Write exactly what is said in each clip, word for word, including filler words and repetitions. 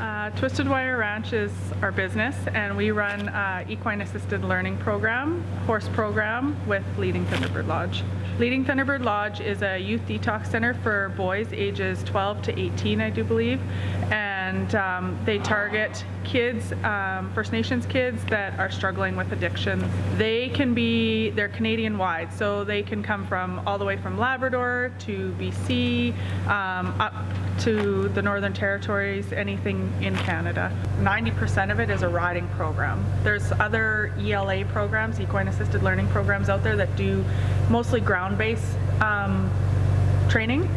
Uh, Twisted Wire Ranch is our business, and we run an equine assisted learning program, horse program, with Leading Thunderbird Lodge. Leading Thunderbird Lodge is a youth detox center for boys ages twelve to eighteen, I do believe, and um, they target kids, um, First Nations kids that are struggling with addiction. They can be, they're Canadian wide, so they can come from all the way from Labrador to B C, um, up to the Northern Territories, anything in Canada. ninety percent of it is a riding program. There's other E L A programs, equine assisted learning programs out there that do mostly ground-based um, training.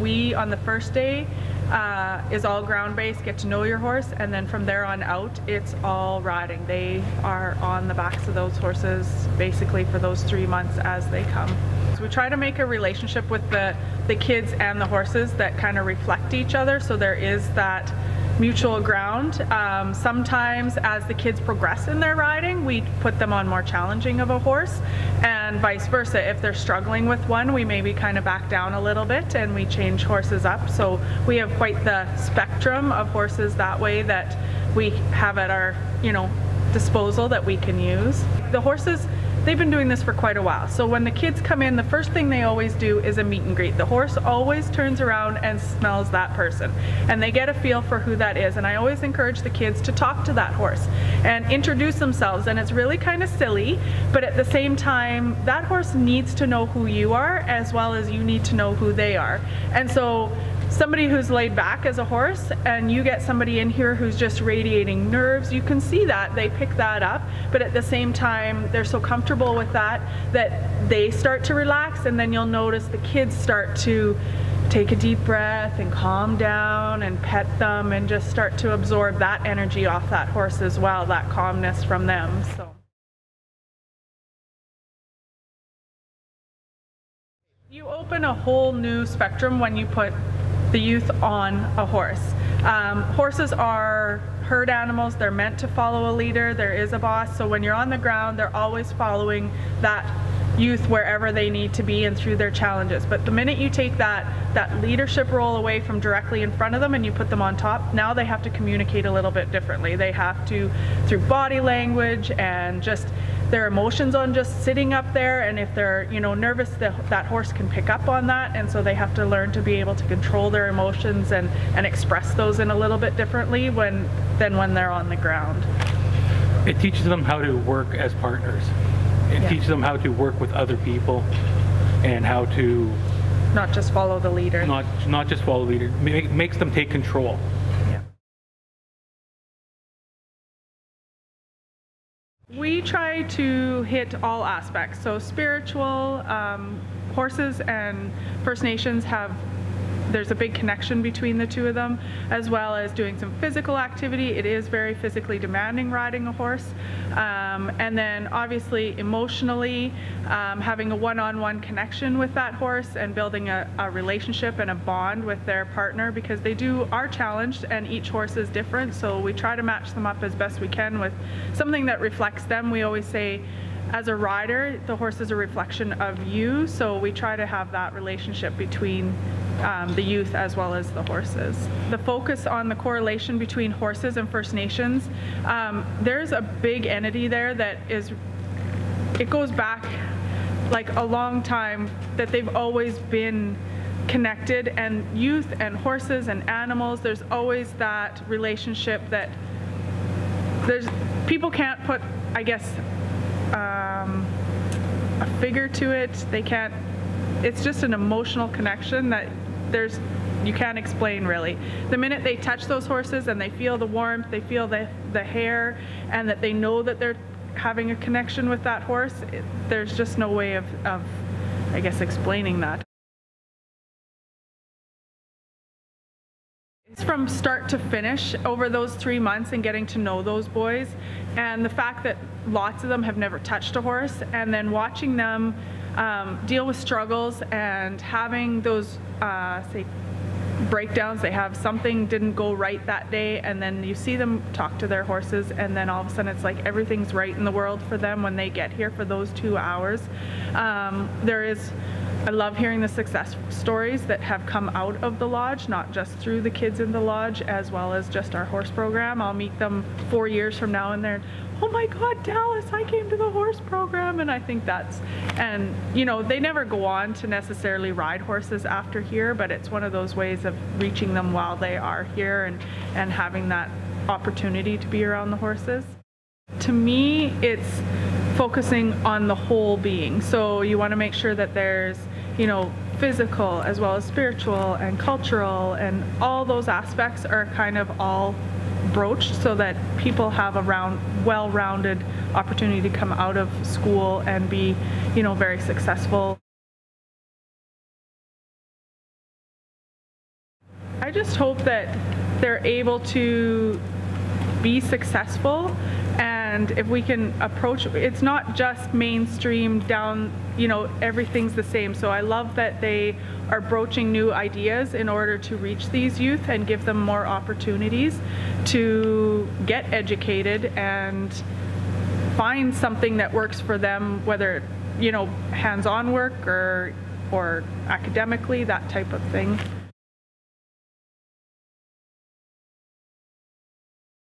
We, on the first day, uh, is all ground-based, get to know your horse, and then from there on out, it's all riding. They are on the backs of those horses basically for those three months as they come. So we try to make a relationship with the, the kids and the horses that kind of reflect each other, so there is that mutual ground. Um, sometimes as the kids progress in their riding, we put them on more challenging of a horse, and vice versa. If they're struggling with one, we maybe kind of back down a little bit and we change horses up. So we have quite the spectrum of horses that way that we have at our, you know, disposal that we can use. The horses, they've been doing this for quite a while. So when the kids come in, the first thing they always do is a meet and greet. The horse always turns around and smells that person, and they get a feel for who that is. And I always encourage the kids to talk to that horse and introduce themselves. And it's really kind of silly, but at the same time, that horse needs to know who you are as well as you need to know who they are. And so somebody who's laid back as a horse, and you get somebody in here who's just radiating nerves, you can see that they pick that up, but at the same time they're so comfortable with that that they start to relax, and then you'll notice the kids start to take a deep breath and calm down and pet them and just start to absorb that energy off that horse as well, that calmness from them. So you open a whole new spectrum when you put the youth on a horse. Um, horses are herd animals. They're meant to follow a leader. There is a boss. So when you're on the ground, they're always following that youth wherever they need to be and through their challenges. But the minute you take that that leadership role away from directly in front of them and you put them on top, now they have to communicate a little bit differently. They have to, through body language and just their emotions on just sitting up there, and if they're, you know, nervous, the, that horse can pick up on that, and so they have to learn to be able to control their emotions and and express those in a little bit differently when than when they're on the ground. It teaches them how to work as partners. It yeah. teaches them how to work with other people and how to not just follow the leader. Not not just follow the leader. It makes them take control. We try to hit all aspects, so spiritual, um, horses and First Nations have, there's a big connection between the two of them, as well as doing some physical activity. It is very physically demanding riding a horse. Um, and then obviously emotionally, um, having a one-on-one connection with that horse and building a, a relationship and a bond with their partner, because they do are challenged and each horse is different. So we try to match them up as best we can with something that reflects them. We always say, as a rider, the horse is a reflection of you, so we try to have that relationship between um, the youth as well as the horses. The focus on the correlation between horses and First Nations, um, there's a big entity there that is, it goes back like a long time, that they've always been connected, and youth and horses and animals, there's always that relationship that there's, people can't put, I guess, Um, a figure to it. They can't, it's just an emotional connection that there's, you can't explain really. The minute they touch those horses and they feel the warmth, they feel the, the hair, and that they know that they're having a connection with that horse, it, there's just no way of, of, I guess, explaining that. It's from start to finish over those three months and getting to know those boys, and the fact that lots of them have never touched a horse, and then watching them um, deal with struggles and having those uh, say breakdowns. They have, something didn't go right that day, and then you see them talk to their horses, and then all of a sudden it's like everything's right in the world for them when they get here for those two hours. Um, there is I love hearing the success stories that have come out of the lodge, not just through the kids in the lodge, as well as just our horse program. I'll meet them four years from now and they're, oh my God, Dallas, I came to the horse program. And I think that's, and you know, they never go on to necessarily ride horses after here, but it's one of those ways of reaching them while they are here and, and having that opportunity to be around the horses. To me, it's focusing on the whole being. So you want to make sure that there's, you know, physical as well as spiritual and cultural, and all those aspects are kind of all broached so that people have a round, well-rounded opportunity to come out of school and be, you know, very successful. I just hope that they're able to be successful, and if we can approach, it's not just mainstream down, you know, everything's the same. So I love that they are broaching new ideas in order to reach these youth and give them more opportunities to get educated and find something that works for them, whether, you know, hands-on work or, or academically, that type of thing.